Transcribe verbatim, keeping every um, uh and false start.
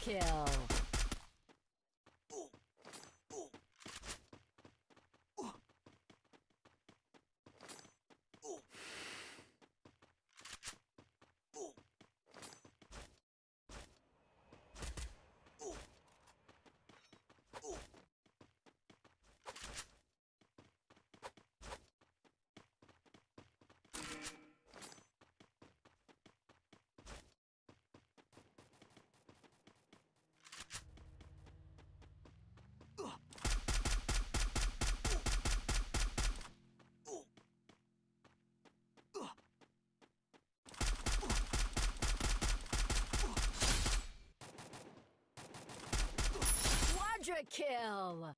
Kill. Quadra kill!